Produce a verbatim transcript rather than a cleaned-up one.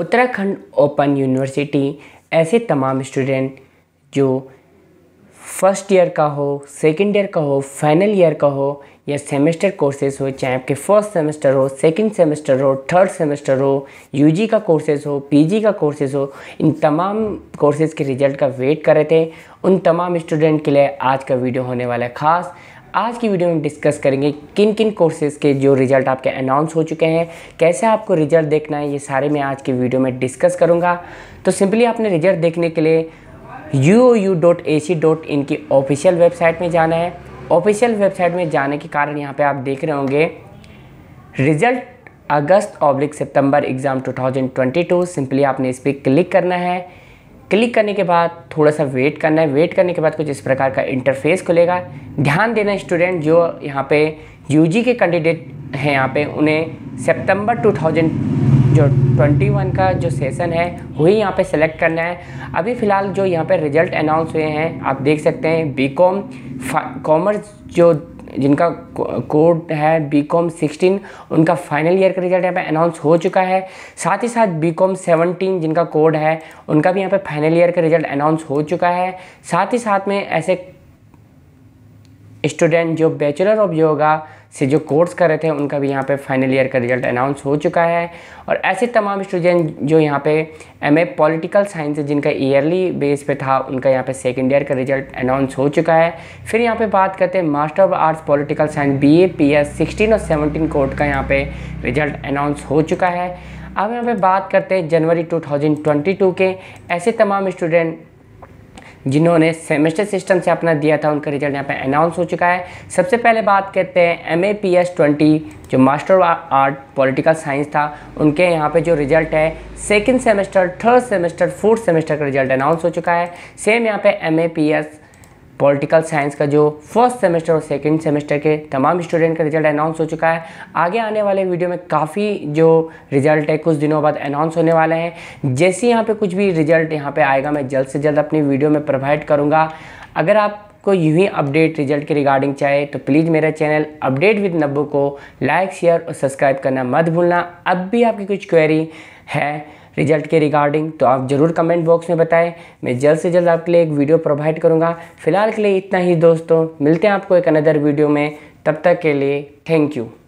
Uttarakhand open university ऐसे तमाम student जो फर्स्ट ईयर का हो, सेकंड ईयर का हो, फाइनल ईयर का हो या सेमेस्टर कोर्सेज़ हो, चाहे आपके फर्स्ट सेमेस्टर हो, सेकंड सेमेस्टर हो, थर्ड सेमेस्टर हो, यूजी का कोर्सेज़ हो, पीजी का कोर्सेज़ हो, इन तमाम कोर्सेज़ के रिजल्ट का वेट कर रहे थे, उन तमाम स्टूडेंट के लिए आज का वीडियो होने वाला है ख़ास। आज की वीडियो में डिस्कस करेंगे किन किन कोर्सेज़ के जो रिज़ल्ट आपके अनाउंस हो चुके हैं, कैसे आपको रिज़ल्ट देखना है, ये सारे मैं आज की वीडियो में डिस्कस करूँगा। तो सिंपली आपने रिज़ल्ट देखने के लिए U O U dot A C dot in की ऑफिशियल वेबसाइट में जाना है। ऑफिशियल वेबसाइट में जाने के कारण यहाँ पे आप देख रहे होंगे रिजल्ट अगस्त ऑब्लिक सितंबर exam two thousand twenty two. Simply आपने इस पर क्लिक करना है। क्लिक करने के बाद थोड़ा सा वेट करना है। वेट करने के बाद कुछ इस प्रकार का इंटरफेस खुलेगा। ध्यान देना स्टूडेंट जो यहाँ पे यूजी के कैंडिडेट हैं, यहाँ पे उन्हें सितंबर टू थाउजेंड जो इक्कीस का जो सेशन है वही यहाँ पे सेलेक्ट करना है। अभी फ़िलहाल जो यहाँ पे रिजल्ट अनाउंस हुए हैं आप देख सकते हैं बीकॉम कॉमर्स जो जिनका कोड है बीकॉम सिक्सटीन, उनका फाइनल ईयर का रिजल्ट यहाँ पे अनाउंस हो चुका है। साथ ही साथ बीकॉम सेवनटीन जिनका कोड है उनका भी यहाँ पे फाइनल ईयर का रिजल्ट अनाउंस हो चुका है। साथ ही साथ में ऐसे स्टूडेंट जो बैचलर ऑफ योगा से जो कोर्स कर रहे थे उनका भी यहाँ पे फाइनल ईयर का रिजल्ट अनाउंस हो चुका है। और ऐसे तमाम स्टूडेंट जो यहाँ पे एमए पॉलिटिकल साइंस जिनका ईयरली बेस पे था उनका यहाँ पे सेकेंड ईयर का रिजल्ट अनाउंस हो चुका है। फिर यहाँ पे बात करते हैं master of arts political science BA PS sixteen और सेवनटीन कोर्ट का यहाँ पे रिजल्ट अनाउंस हो चुका है। अब यहाँ पर बात करते हैं जनवरी टू थाउजेंड ट्वेंटी टू के ऐसे तमाम स्टूडेंट जिन्होंने सेमेस्टर सिस्टम से अपना दिया था, उनका रिजल्ट यहाँ पे अनाउंस हो चुका है। सबसे पहले बात करते हैं M A P S twenty जो master of art political science था, उनके यहाँ पे जो रिजल्ट है second semester, third semester, fourth semester का रिजल्ट अनाउंस हो चुका है। सेम यहाँ पे M A P S political science का जो फर्स्ट सेमेस्टर और सेकंड सेमेस्टर के तमाम स्टूडेंट का रिजल्ट अनाउंस हो चुका है। आगे आने वाले वीडियो में काफ़ी जो रिजल्ट है कुछ दिनों बाद अनाउंस होने वाले हैं। जैसे यहाँ पे कुछ भी रिजल्ट यहाँ पे आएगा मैं जल्द से जल्द अपनी वीडियो में प्रोवाइड करूँगा। अगर आपको यूँ ही अपडेट रिजल्ट के रिगार्डिंग चाहिए तो प्लीज़ मेरा चैनल अपडेट विद नब्बू को लाइक, शेयर और सब्सक्राइब करना मत भूलना। अब भी आपकी कुछ क्वेरी है रिजल्ट के रिगार्डिंग तो आप ज़रूर कमेंट बॉक्स में बताएं, मैं जल्द से जल्द आपके लिए एक वीडियो प्रोवाइड करूंगा। फ़िलहाल के लिए इतना ही दोस्तों, मिलते हैं आपको एक अनदर वीडियो में, तब तक के लिए थैंक यू।